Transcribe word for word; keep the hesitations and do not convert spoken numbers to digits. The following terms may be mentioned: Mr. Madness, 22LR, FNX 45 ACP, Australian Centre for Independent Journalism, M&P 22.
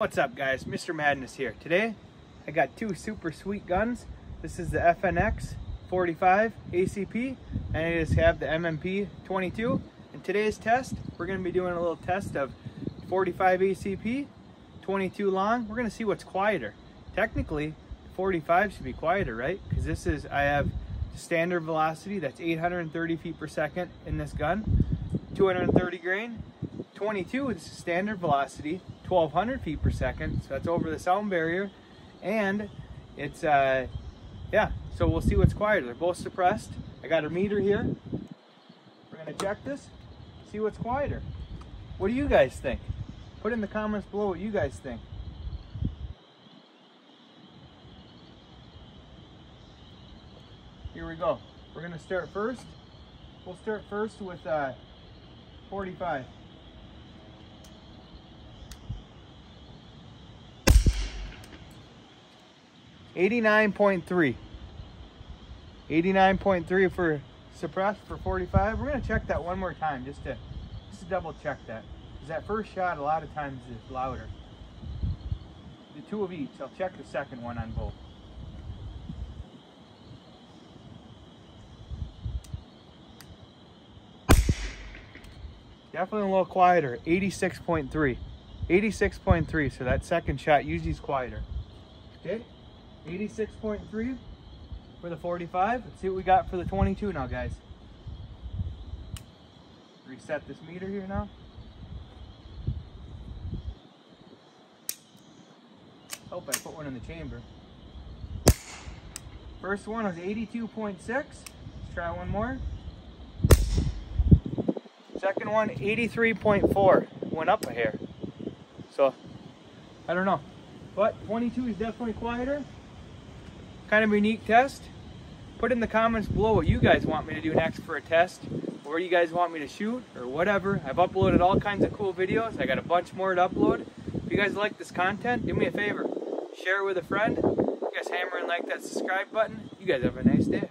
What's up guys, Mister Madness here. Today I got two super sweet guns. This is the F N X forty-five A C P and I just have the M and P twenty-two. In today's test we're going to be doing a little test of forty-five A C P, twenty-two long. We're going to see what's quieter. Technically forty-five should be quieter, right? Because this is, I have standard velocity that's eight hundred thirty feet per second in this gun, two hundred thirty grain. twenty-two is standard velocity, twelve hundred feet per second, so that's over the sound barrier, and it's uh yeah, so we'll see what's quieter. They're both suppressed. I got a meter here, we're gonna check this, see what's quieter. What do you guys think? Put in the comments below what you guys think. Here we go. We're gonna start first we'll start first with uh forty-five. eighty-nine point three. eighty-nine point three for suppressed for forty-five. We're going to check that one more time just to, just to double check that. Because that first shot a lot of times is louder. The two of each. I'll check the second one on both. Definitely a little quieter. eighty-six point three. eighty-six point three. So that second shot usually is quieter. Okay. eighty-six point three for the forty-five. Let's see what we got for the twenty-two now, guys. Reset this meter here now. Hope I put one in the chamber. First one was eighty-two point six. Let's try one more. Second one, eighty-three point four. Went up a hair. So, I don't know. But twenty-two is definitely quieter. Kind of a unique test. Put in the comments below what you guys want me to do next for a test, or you guys want me to shoot, or whatever. I've uploaded all kinds of cool videos. I got a bunch more to upload. If you guys like this content, do me a favor, share it with a friend. You guys hammer and like that subscribe button. You guys have a nice day.